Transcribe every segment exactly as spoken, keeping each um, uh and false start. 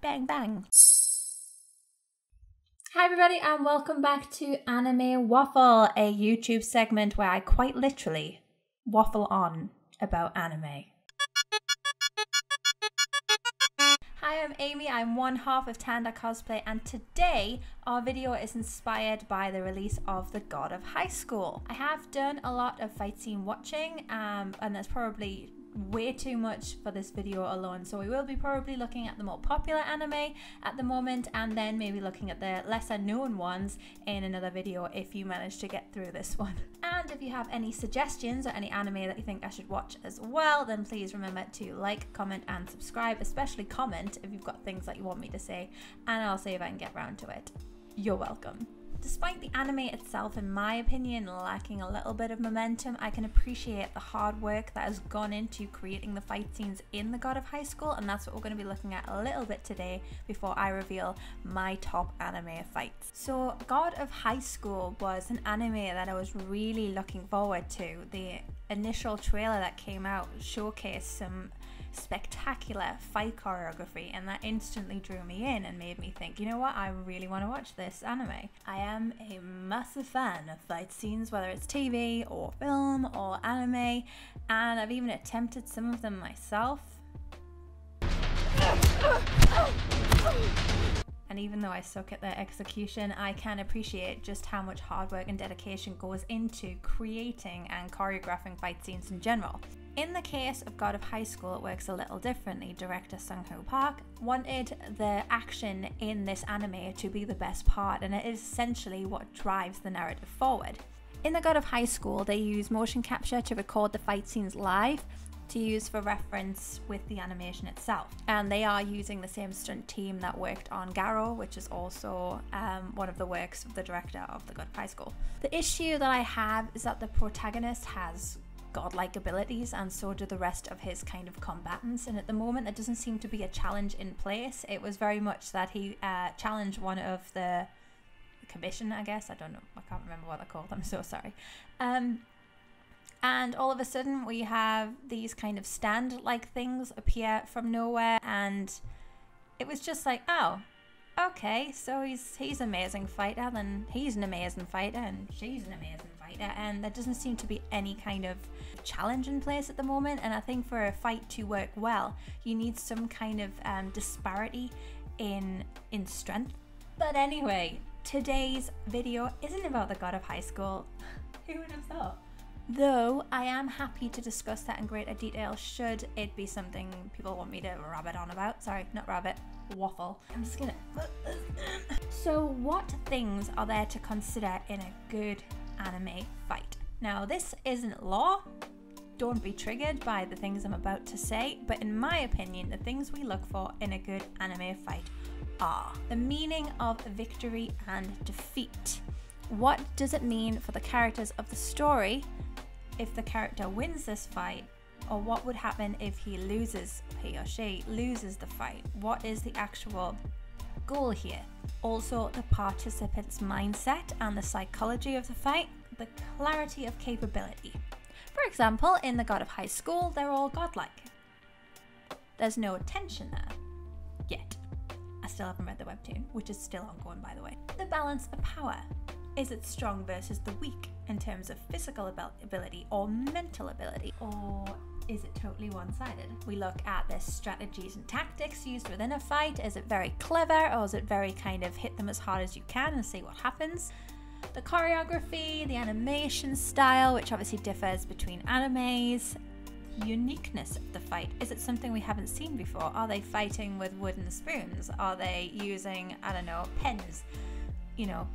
Bang bang. Hi everybody and welcome back to Anime Waffle, a YouTube segment where I quite literally waffle on about anime. Hi, I'm Amy, I'm one half of Tanda Cosplay, and today our video is inspired by the release of The God of High School. I have done a lot of fight scene watching, um, and that's probably way too much for this video alone, so we will be probably looking at the more popular anime at the moment and then maybe looking at the lesser known ones in another video if you manage to get through this one. And if you have any suggestions or any anime that you think I should watch as well, then please remember to like, comment and subscribe, especially comment if you've got things that you want me to say, and I'll see if I can get round to it. You're welcome. Despite the anime itself, in my opinion, lacking a little bit of momentum, I can appreciate the hard work that has gone into creating the fight scenes in The God of High School, and that's what we're going to be looking at a little bit today before I reveal my top anime fights. So, God of High School was an anime that I was really looking forward to. The initial trailer that came out showcased some spectacular fight choreography, and that instantly drew me in and made me think, you know what, I really want to watch this anime. I am a massive fan of fight scenes, whether it's T V or film or anime, and I've even attempted some of them myself. And even though I suck at their execution, I can appreciate just how much hard work and dedication goes into creating and choreographing fight scenes in general. In the case of God of High School, it works a little differently. Director Sung-ho Park wanted the action in this anime to be the best part, and it is essentially what drives the narrative forward. In The God of High School, they use motion capture to record the fight scenes live, to use for reference with the animation itself. And they are using the same stunt team that worked on Garo, which is also um, one of the works of the director of The God of High School. The issue that I have is that the protagonist has godlike abilities, and so do the rest of his kind of combatants, and at the moment there doesn't seem to be a challenge in place. It was very much that he uh, challenged one of the commission, I guess, I don't know, I can't remember what they're called, I'm so sorry. Um, and all of a sudden we have these kind of stand-like things appear from nowhere, and it was just like, oh, okay, so he's he's an amazing fighter, then he's an amazing fighter, and she's an amazing fighter, and there doesn't seem to be any kind of challenge in place at the moment. And I think for a fight to work well, you need some kind of um, disparity in in strength. But anyway, today's video isn't about The God of High School. Who would have thought? Though I am happy to discuss that in greater detail should it be something people want me to rabbit on about. Sorry, not rabbit, waffle. I'm just gonna... So what things are there to consider in a good anime fight? Now, this isn't law. Don't be triggered by the things I'm about to say, but in my opinion, the things we look for in a good anime fight are the meaning of victory and defeat. What does it mean for the characters of the story if the character wins this fight, or what would happen if he loses, he or she loses the fight? What is the actual goal here? Also, the participant's mindset and the psychology of the fight, the clarity of capability. For example, in The God of High School, they're all godlike. There's no tension there, yet. I still haven't read the webtoon, which is still ongoing, by the way. The balance of power. Is it strong versus the weak in terms of physical ability or mental ability? Or is it totally one-sided? We look at the strategies and tactics used within a fight. Is it very clever, or is it very kind of hit them as hard as you can and see what happens? The choreography, the animation style, which obviously differs between animes. Uniqueness of the fight. Is it something we haven't seen before? Are they fighting with wooden spoons? Are they using, I don't know, pens? You know,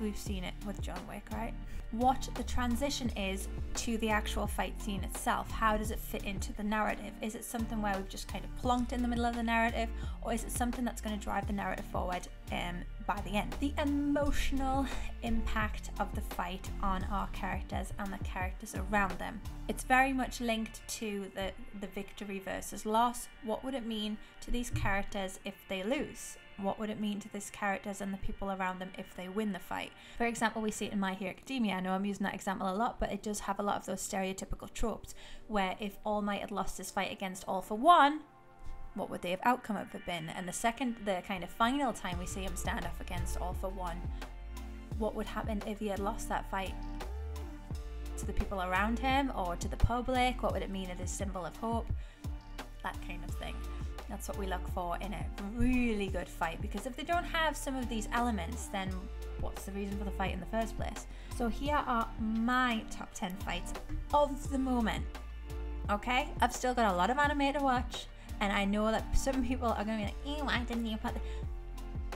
we've seen it with John Wick, right? What the transition is to the actual fight scene itself. How does it fit into the narrative? Is it something where we've just kind of plonked in the middle of the narrative, or is it something that's going to drive the narrative forward um, by the end. The emotional impact of the fight on our characters and the characters around them. It's very much linked to the, the victory versus loss. What would it mean to these characters if they lose? What would it mean to these characters and the people around them if they win the fight? For example, we see it in My Hero Academia. I know I'm using that example a lot, but it does have a lot of those stereotypical tropes where if All Might had lost his fight against All For One, what would the outcome have been? And the second, the kind of final time we see him stand off against All For One, what would happen if he had lost that fight? To the people around him or to the public? What would it mean as a symbol of hope? That kind of thing. That's what we look for in a really good fight, because if they don't have some of these elements, then what's the reason for the fight in the first place? So here are my top ten fights of the moment, okay? I've still got a lot of anime to watch, and I know that some people are going to be like, ew, I didn't even put the...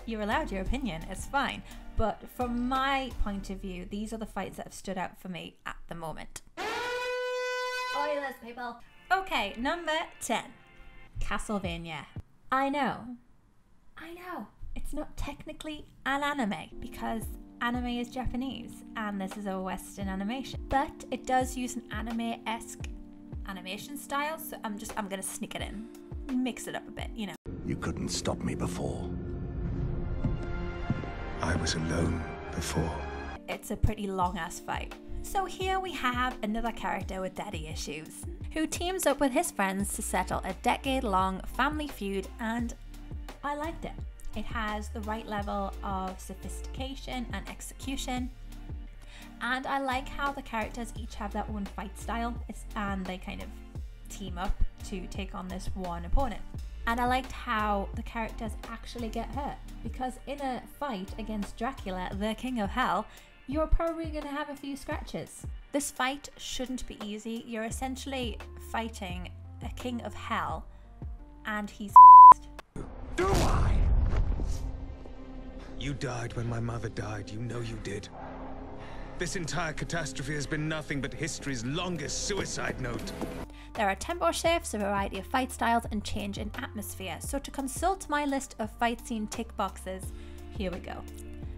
You're allowed your opinion, it's fine. But from my point of view, these are the fights that have stood out for me at the moment. Spoilers, people! Okay, number ten. Castlevania. I know, I know, it's not technically an anime because anime is Japanese and this is a Western animation, but it does use an anime-esque animation style, so I'm just, I'm gonna sneak it in, mix it up a bit, you know. You couldn't stop me before. I was alone before. It's a pretty long-ass fight. So here we have another character with daddy issues, who teams up with his friends to settle a decade-long family feud, and I liked it. It has the right level of sophistication and execution, and I like how the characters each have their own fight style, and they kind of team up to take on this one opponent. And I liked how the characters actually get hurt, because in a fight against Dracula, the king of hell, you're probably going to have a few scratches. This fight shouldn't be easy. You're essentially fighting a king of hell, and he's Do I? You died when my mother died, you know you did. This entire catastrophe has been nothing but history's longest suicide note. There are tempo shifts, a variety of fight styles, and change in atmosphere. So to consult my list of fight scene tick boxes, here we go.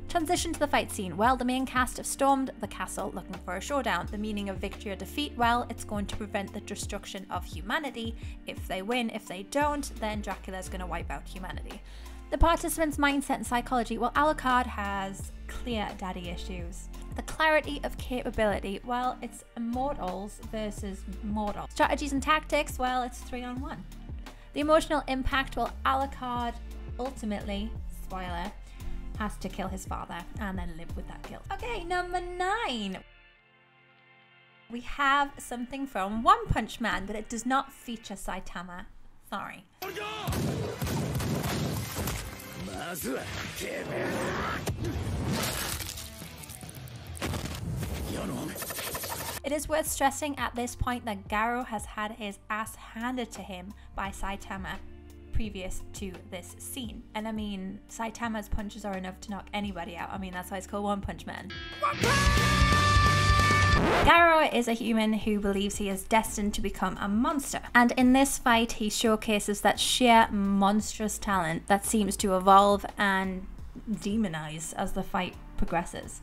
Transition to the fight scene. Well, the main cast have stormed the castle looking for a showdown. The meaning of victory or defeat, well, it's going to prevent the destruction of humanity. If they win, if they don't, then Dracula's going to wipe out humanity. The participants' mindset and psychology, well, Alucard has clear daddy issues. The clarity of capability, well, it's mortals versus mortals. Strategies and tactics, well, it's three on one. The emotional impact, well, Alucard ultimately, spoiler, has to kill his father and then live with that guilt. Okay, number nine. We have something from One Punch Man, but it does not feature Saitama. Sorry. It is worth stressing at this point that Garo has had his ass handed to him by Saitama previous to this scene. And I mean, Saitama's punches are enough to knock anybody out. I mean, that's why it's called One Punch Man. Garo is a human who believes he is destined to become a monster. And in this fight, he showcases that sheer monstrous talent that seems to evolve and demonize as the fight progresses.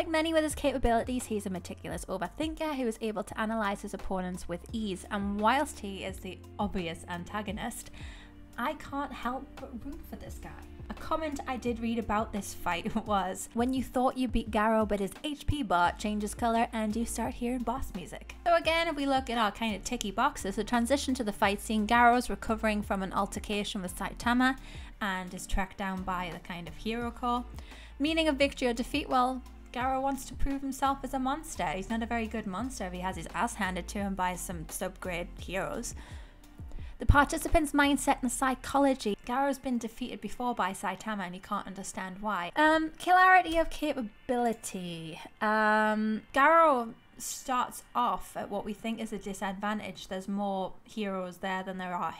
Like many with his capabilities, he's a meticulous overthinker who is able to analyse his opponents with ease, and whilst he is the obvious antagonist, I can't help but root for this guy. A comment I did read about this fight was, when you thought you beat Garo but his H P bar changes colour and you start hearing boss music. So again, if we look at our kind of ticky boxes, the transition to the fight scene, Garo's recovering from an altercation with Saitama and is tracked down by the kind of hero corps. Meaning of victory or defeat, well, Garo wants to prove himself as a monster. He's not a very good monster if he has his ass handed to him by some subgrade heroes. The participants' mindset and psychology. Garo's been defeated before by Saitama and he can't understand why. Um, clarity of capability. Um, Garo starts off at what we think is a disadvantage. There's more heroes there than there are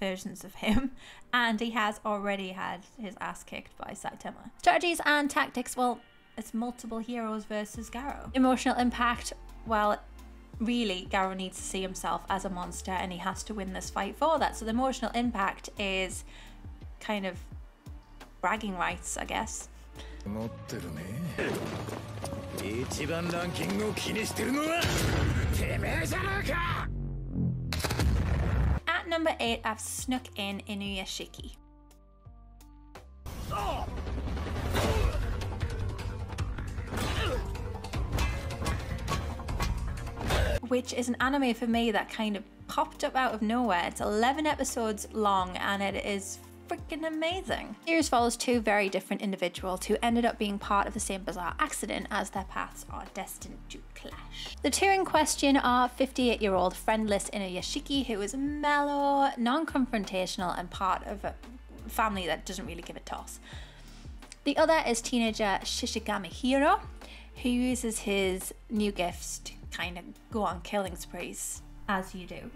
versions of him, and he has already had his ass kicked by Saitama. Strategies and tactics, well, it's multiple heroes versus Garo. Emotional impact, well, really Garo needs to see himself as a monster and he has to win this fight for that. So the emotional impact is kind of bragging rights, I guess. At number eight, I've snuck in Inuyashiki. Oh. Which is an anime for me that kind of popped up out of nowhere. It's eleven episodes long and it is freaking amazing. The series follows two very different individuals who ended up being part of the same bizarre accident as their paths are destined to clash. The two in question are fifty-eight year old friendless Inuyashiki, who is mellow, non-confrontational and part of a family that doesn't really give a toss. The other is teenager Shishigami Hiro, who uses his new gifts to kind of go on killing sprees, as you do.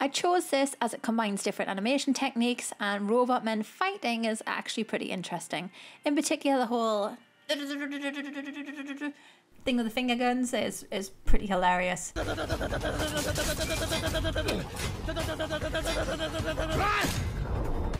I chose this as it combines different animation techniques, and robot men fighting is actually pretty interesting. In particular, the whole thing with the finger guns is, is pretty hilarious.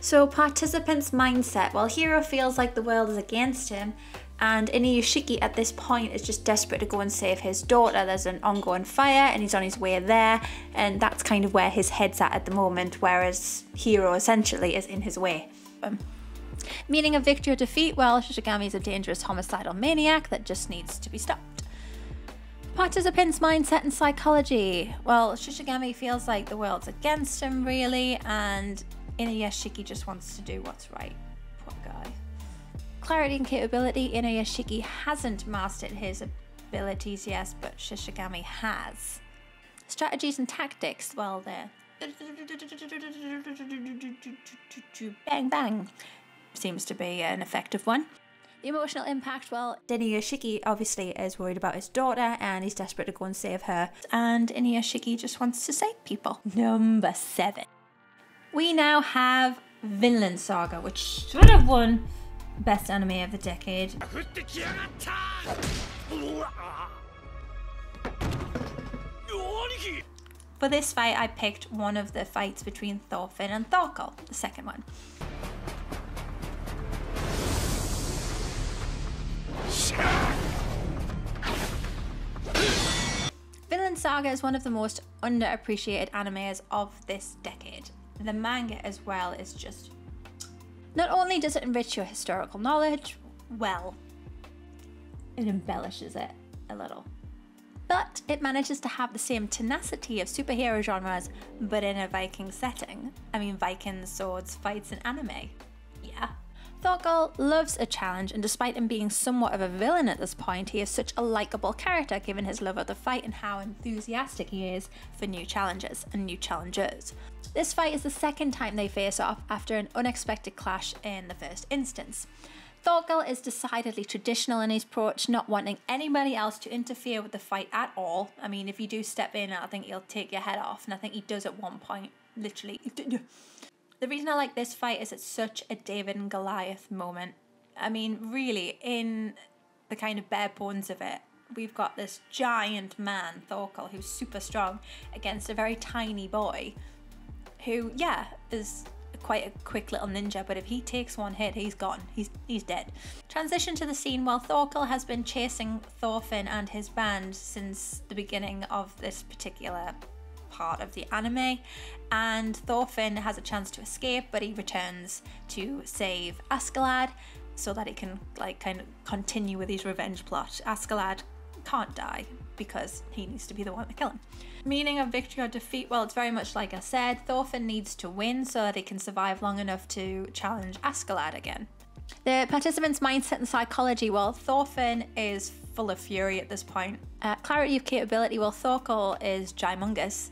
So participants' mindset, while Hiro feels like the world is against him, and Inuyashiki at this point is just desperate to go and save his daughter. There's an ongoing fire and he's on his way there, and that's kind of where his head's at at the moment, whereas Hiro essentially is in his way. Um, meaning a victory or defeat, well, Shishigami is a dangerous homicidal maniac that just needs to be stopped. Participants' mindset and psychology. Well, Shishigami feels like the world's against him really, and Inuyashiki just wants to do what's right. Poor guy. Clarity and capability. Inuyashiki hasn't mastered his abilities, yes, but Shishigami has. Strategies and tactics, well, they're bang bang seems to be an effective one. The emotional impact, well, Inuyashiki obviously is worried about his daughter and he's desperate to go and save her, and Inuyashiki just wants to save people. Number seven, we now have Vinland Saga, which should have won Best Anime of the Decade. For this fight, I picked one of the fights between Thorfinn and Thorkell, the second one. Vinland Saga is one of the most underappreciated animes of this decade. The manga as well is just... Not only does it enrich your historical knowledge, well, it embellishes it a little. But it manages to have the same tenacity of superhero genres, but in a Viking setting. I mean, Vikings, swords, fights, and anime. Yeah. Thorkell loves a challenge, and despite him being somewhat of a villain at this point, he is such a likeable character given his love of the fight and how enthusiastic he is for new challenges and new challengers. This fight is the second time they face off after an unexpected clash in the first instance. Thorkell is decidedly traditional in his approach, not wanting anybody else to interfere with the fight at all. I mean, if you do step in, I think he'll take your head off, and I think he does at one point, literally. The reason I like this fight is it's such a David and Goliath moment. I mean, really, in the kind of bare bones of it, we've got this giant man, Thorkell, who's super strong, against a very tiny boy who, yeah, is quite a quick little ninja, but if he takes one hit, he's gone. He's he's dead. Transition to the scene while Thorkell has been chasing Thorfinn and his band since the beginning of this particular part of the anime, and Thorfinn has a chance to escape, but he returns to save Askeladd so that he can like kind of continue with his revenge plot. Askeladd can't die because he needs to be the one to kill him. Meaning of victory or defeat, well, it's very much like I said, Thorfinn needs to win so that he can survive long enough to challenge Askeladd again. The participants' mindset and psychology, well, Thorfinn is full of fury at this point. Uh, clarity of capability, well, Thorkell is gymongous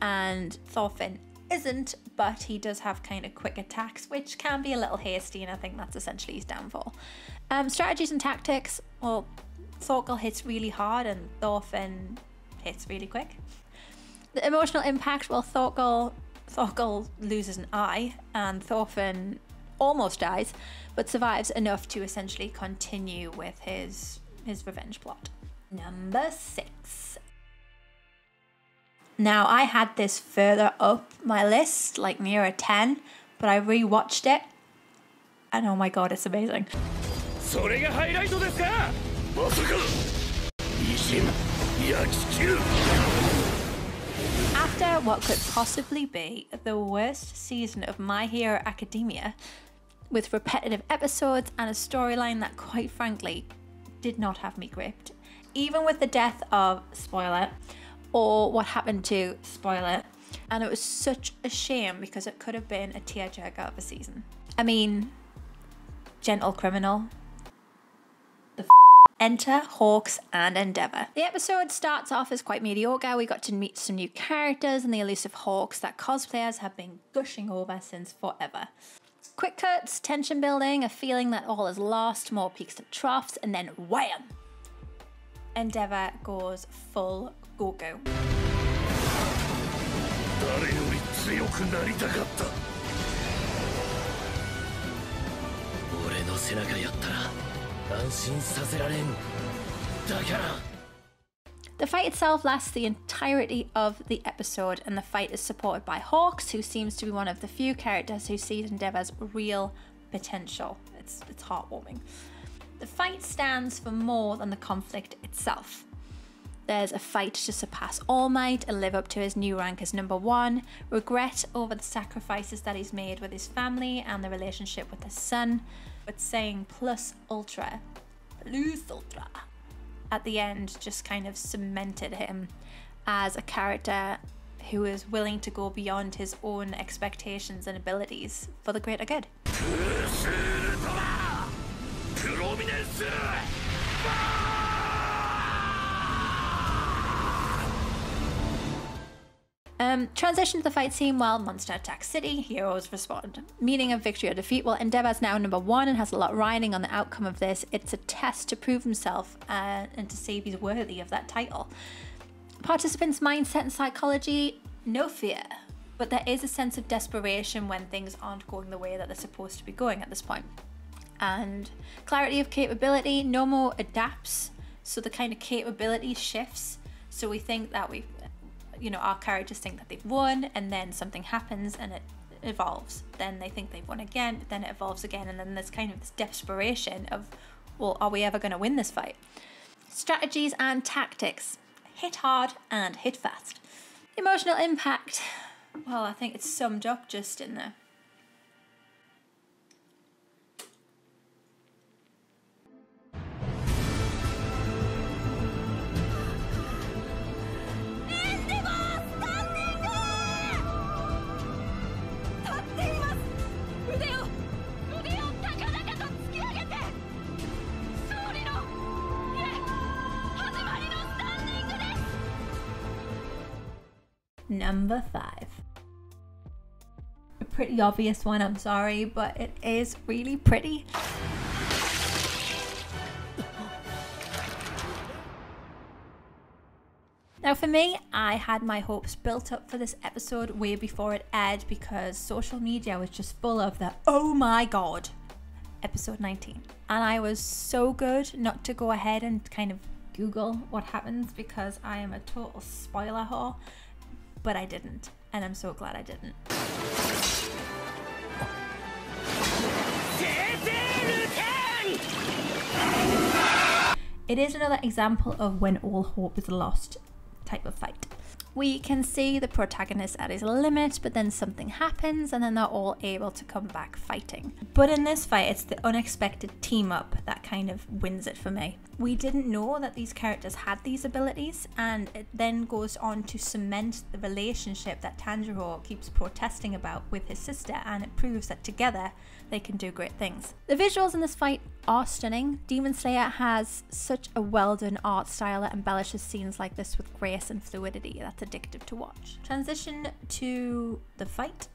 and Thorfinn isn't, but he does have kind of quick attacks, which can be a little hasty, and I think that's essentially his downfall. Um, strategies and tactics, well, Thorkell hits really hard and Thorfinn hits really quick. The emotional impact, well, Thorkell, Thorkell loses an eye and Thorfinn almost dies, but survives enough to essentially continue with his, his revenge plot. Number six, Now, I had this further up my list, like near a ten, but I rewatched it, and oh my god, it's amazing. After what could possibly be the worst season of My Hero Academia, with repetitive episodes and a storyline that quite frankly did not have me gripped, even with the death of, spoiler, or what happened to, spoiler, and it was such a shame because it could have been a tearjerker of a season. I mean, Gentle Criminal, the f Enter, Hawks and Endeavor. The episode starts off as quite mediocre. We got to meet some new characters and the elusive Hawks that cosplayers have been gushing over since forever. Quick cuts, tension building, a feeling that all is lost, more peaks to troughs, and then wham! Endeavor goes full Goku. The fight itself lasts the entirety of the episode, and the fight is supported by Hawks, who seems to be one of the few characters who sees Endeavor's real potential. It's, it's heartwarming. The fight stands for more than the conflict itself. There's a fight to surpass All Might and live up to his new rank as number one, regret over the sacrifices that he's made with his family and the relationship with his son, but saying plus ultra, plus ultra, at the end just kind of cemented him as a character who is willing to go beyond his own expectations and abilities for the greater good. Um, transition to the fight scene while Monster Attack City, heroes respond. Meaning of victory or defeat, well, Endeavor's now number one and has a lot riding on the outcome of this. It's a test to prove himself uh, and to see if he's worthy of that title. Participants' mindset and psychology, no fear, but there is a sense of desperation when things aren't going the way that they're supposed to be going at this point. And clarity of capability, Nomo adapts, so the kind of capability shifts. So we think that we've, you know, our characters think that they've won, and then something happens and it evolves. Then they think they've won again, but then it evolves again, and then there's kind of this desperation of, well, are we ever going to win this fight? Strategies and tactics, hit hard and hit fast. Emotional impact, well, I think it's summed up just in there. Number five. A pretty obvious one, I'm sorry, but it is really pretty. Now for me, I had my hopes built up for this episode way before it aired because social media was just full of the oh my god episode nineteen. And I was so good not to go ahead and kind of Google what happens because I am a total spoiler whore. But I didn't, and I'm so glad I didn't. It is another example of when all hope is lost type of fight. We can see the protagonist at his limit, but then something happens and then they're all able to come back fighting. But in this fight, it's the unexpected team up that kind of wins it for me. We didn't know that these characters had these abilities, and it then goes on to cement the relationship that Tanjiro keeps protesting about with his sister, and it proves that together they can do great things. The visuals in this fight are stunning. Demon Slayer has such a well done art style that embellishes scenes like this with grace and fluidity. That's addictive to watch. Transition to the fight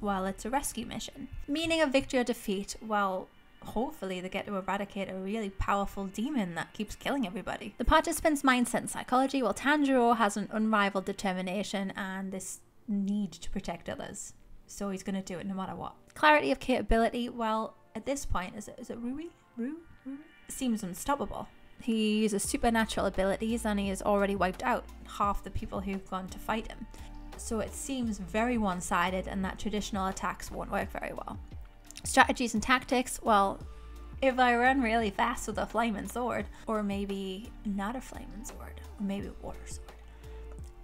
while it's a rescue mission. Meaning of victory or defeat, well, hopefully they get to eradicate a really powerful demon that keeps killing everybody. The participants' mindset and psychology, well, Tanjiro has an unrivaled determination and this need to protect others. So he's going to do it no matter what. Clarity of capability, well, at this point, is it, is it Rui? Rui? Rui? Seems unstoppable. He uses supernatural abilities and he has already wiped out half the people who've gone to fight him. So it seems very one-sided and that traditional attacks won't work very well. Strategies and tactics, well, if I run really fast with a flaming sword, or maybe not a flaming sword, or maybe a water sword.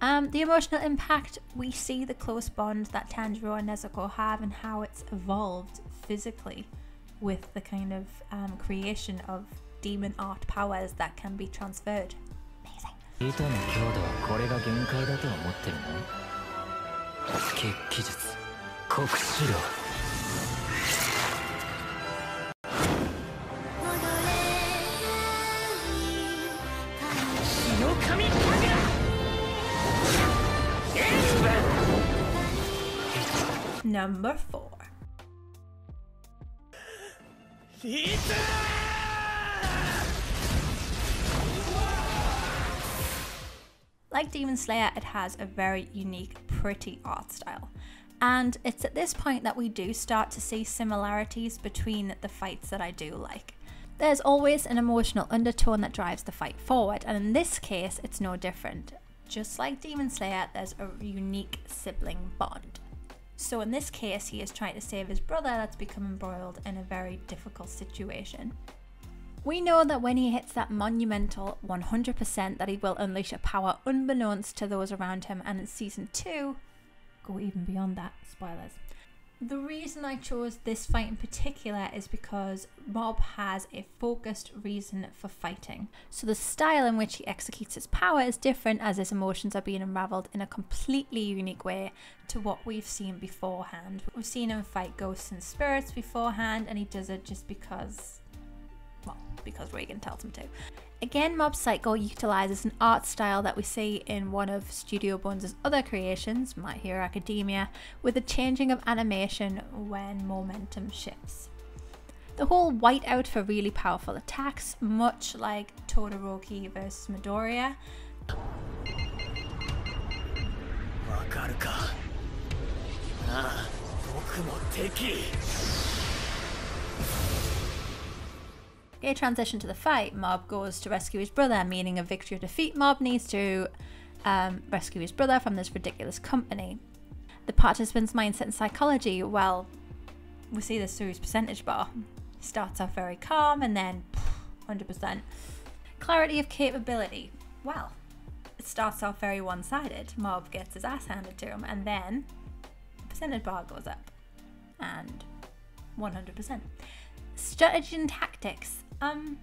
Um, the emotional impact, we see the close bond that Tanjiro and Nezuko have and how it's evolved physically with the kind of um, creation of demon art powers that can be transferred. Amazing. Number four. Like Demon Slayer, it has a very unique, pretty art style. And it's at this point that we do start to see similarities between the fights that I do like. There's always an emotional undertone that drives the fight forward, and in this case, it's no different. Just like Demon Slayer, there's a unique sibling bond. So in this case, he is trying to save his brother that's become embroiled in a very difficult situation. We know that when he hits that monumental one hundred percent that he will unleash a power unbeknownst to those around him, and in season two, go even beyond that, spoilers. The reason I chose this fight in particular is because Mob has a focused reason for fighting. So the style in which he executes his power is different, as his emotions are being unraveled in a completely unique way to what we've seen beforehand. We've seen him fight ghosts and spirits beforehand, and he does it just because, well, because Regan tells him to. Again, Mob Psycho utilises an art style that we see in one of Studio Bones' other creations, My Hero Academia, with a changing of animation when momentum shifts. The whole whiteout for really powerful attacks, much like Todoroki versus Midoriya. A transition to the fight, Mob goes to rescue his brother, meaning a victory or defeat. Mob needs to um, rescue his brother from this ridiculous company. The participants' mindset and psychology, well, we see this through his percentage bar. He starts off very calm and then pff, one hundred percent. Clarity of capability, well, it starts off very one-sided. Mob gets his ass handed to him and then the percentage bar goes up and one hundred percent. Strategy and tactics. Um.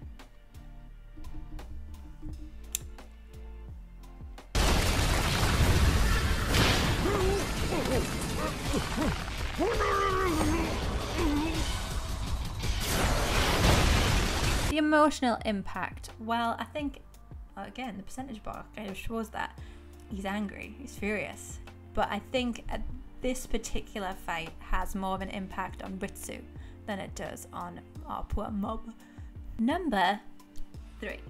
The emotional impact. Well, I think, again, the percentage bar kind of shows that he's angry, he's furious. But I think uh, this particular fight has more of an impact on Ritsu than it does on our poor Mob. Number three.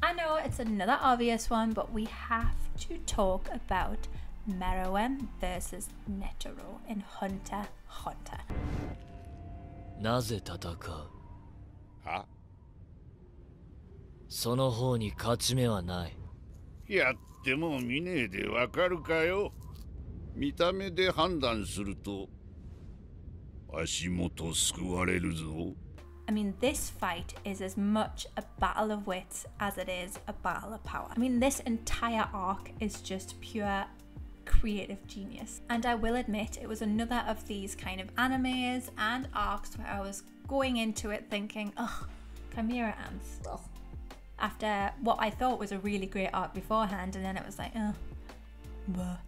I know it's another obvious one, but we have to talk about Meruem versus Netero in Hunter x Hunter. Huh? I mean, this fight is as much a battle of wits as it is a battle of power. I mean, this entire arc is just pure creative genius. And I will admit, it was another of these kind of animes and arcs where I was going into it thinking, ugh, Chimera Ants. Ugh. After what I thought was a really great arc beforehand, and then it was like, ugh.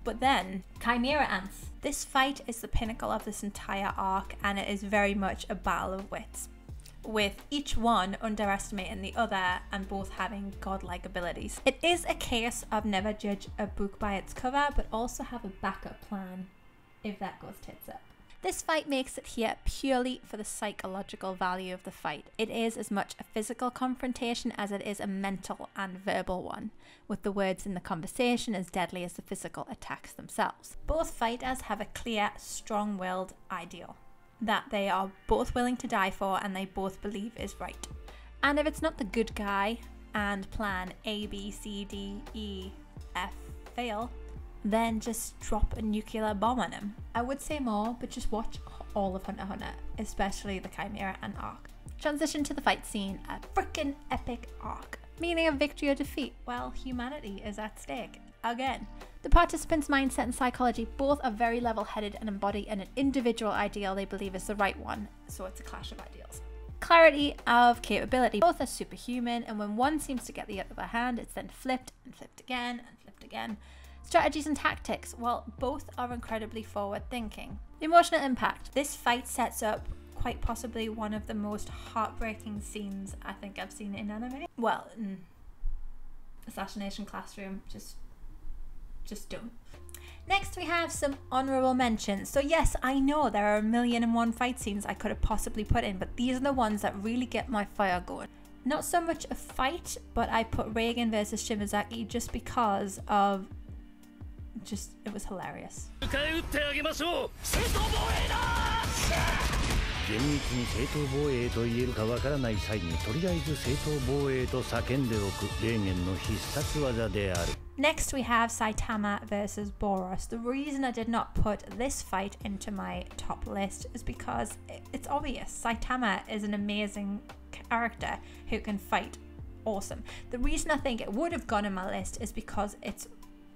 But then, Chimera Ants. This fight is the pinnacle of this entire arc, and it is very much a battle of wits, with each one underestimating the other and both having godlike abilities. It is a case of never judge a book by its cover, but also have a backup plan if that goes tits up. This fight makes it here purely for the psychological value of the fight. It is as much a physical confrontation as it is a mental and verbal one, with the words in the conversation as deadly as the physical attacks themselves. Both fighters have a clear, strong-willed ideal that they are both willing to die for and they both believe is right. And if it's not the good guy and plan A, B, C, D, E, F fail, then just drop a nuclear bomb on him. I would say more, but just watch all of Hunter x Hunter, especially the Chimera Ant arc. Transition to the fight scene, a frickin' epic arc. Meaning of victory or defeat? Well, humanity is at stake. Again. The participants' mindset and psychology both are very level-headed and embody an individual ideal they believe is the right one, so it's a clash of ideals. Clarity of capability. Both are superhuman, and when one seems to get the upper hand, it's then flipped and flipped again and flipped again. Strategies and tactics. Well, both are incredibly forward-thinking. Emotional impact. This fight sets up quite possibly one of the most heartbreaking scenes I think I've seen in anime. Well, in Assassination Classroom, just... just don't. Next we have some honorable mentions. So yes, I know there are a million and one fight scenes I could have possibly put in, but these are the ones that really get my fire going. Not so much a fight, but I put Regan versus Shimazaki just because of just it was hilarious. Next we have Saitama versus Boros. The reason I did not put this fight into my top list is because it's obvious. Saitama is an amazing character who can fight awesome. The reason I think it would have gone in my list is because it's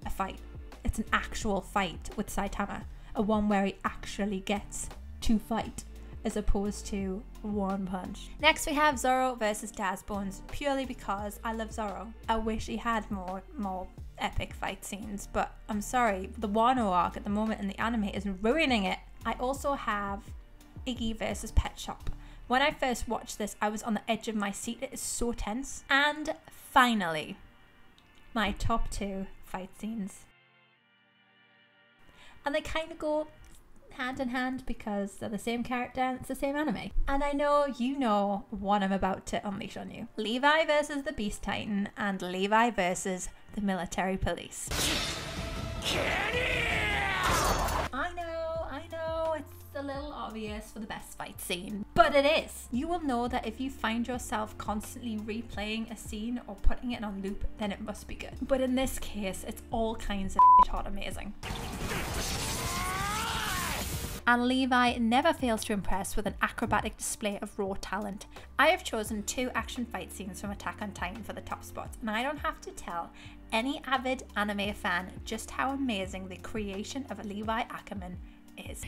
a fight. It's an actual fight with Saitama. A one where he actually gets to fight, as opposed to one punch. Next we have Zoro versus Tanda Cosplay, purely because I love Zoro. I wish he had more more epic fight scenes, but I'm sorry, the Wano arc at the moment in the anime is ruining it. I also have Iggy versus Pet Shop. When I first watched this, I was on the edge of my seat. It is so tense. And finally, my top two fight scenes. And they kind of go hand in hand because they're the same character and it's the same anime. And I know you know what I'm about to unleash on you. Levi versus the Beast Titan and Levi versus the military police. I know, I know, it's a little obvious for the best fight scene, but it is. You will know that if you find yourself constantly replaying a scene or putting it on loop, then it must be good. But in this case, it's all kinds of hot amazing. And Levi never fails to impress with an acrobatic display of raw talent. I have chosen two action fight scenes from Attack on Titan for the top spots, and I don't have to tell any avid anime fan just how amazing the creation of Levi Ackerman is.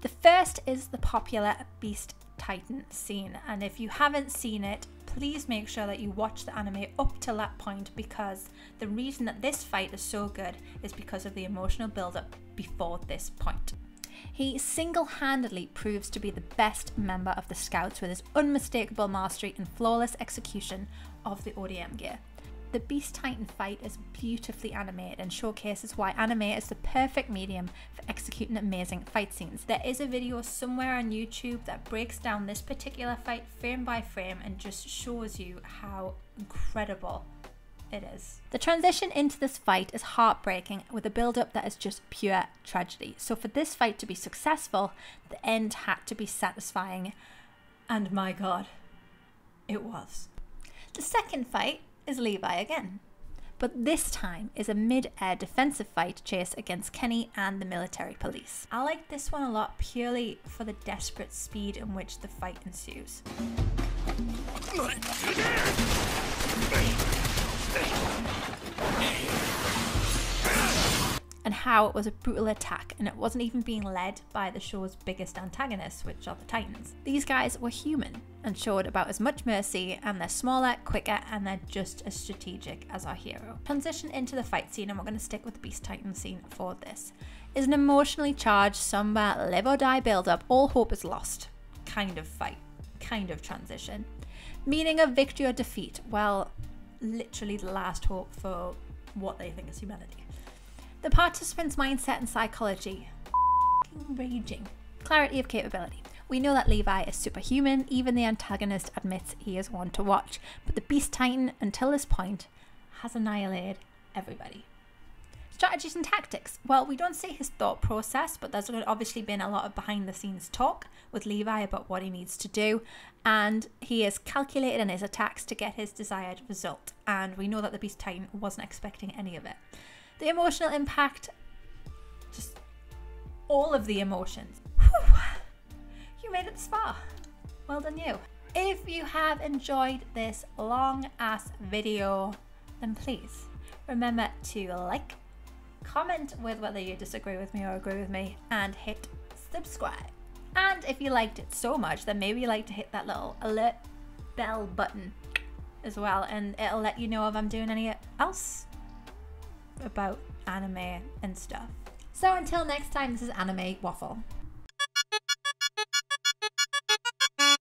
The first is the popular Beast Titan scene, and if you haven't seen it, please make sure that you watch the anime up to that point, because the reason that this fight is so good is because of the emotional build-up before this point. He single-handedly proves to be the best member of the Scouts with his unmistakable mastery and flawless execution of the O D M gear. The Beast Titan fight is beautifully animated and showcases why anime is the perfect medium for executing amazing fight scenes. There is a video somewhere on YouTube that breaks down this particular fight frame by frame and just shows you how incredible it is. The transition into this fight is heartbreaking, with a build-up that is just pure tragedy. So for this fight to be successful, the end had to be satisfying, and my god, it was. The second fight is Levi again, but this time is a mid-air defensive fight chase against Kenny and the military police. I like this one a lot purely for the desperate speed in which the fight ensues. And how it was a brutal attack, and it wasn't even being led by the show's biggest antagonists, which are the Titans. These guys were human and showed about as much mercy, and they're smaller, quicker, and they're just as strategic as our hero. Transition into the fight scene, and we're going to stick with the Beast Titan scene for this, is an emotionally charged, somber, live or die build up, all hope is lost kind of fight, kind of transition. Meaning of victory or defeat? Well, literally the last hope for what they think is humanity. The participants' mindset and psychology, raging. Clarity of capability. We know that Levi is superhuman, even the antagonist admits he is one to watch, but the Beast Titan, until this point, has annihilated everybody. Strategies and tactics. Well, we don't see his thought process, but there's obviously been a lot of behind the scenes talk with Levi about what he needs to do, and he has calculated in his attacks to get his desired result, and we know that the Beast Titan wasn't expecting any of it. The emotional impact, just all of the emotions. Whew. You made it this far, well done you. If you have enjoyed this long ass video, then please remember to like, comment with whether you disagree with me or agree with me, and hit subscribe. And if you liked it so much, then maybe you like to hit that little alert bell button as well, and it'll let you know if I'm doing any else about anime and stuff. So until next time, this is Anime Waffle.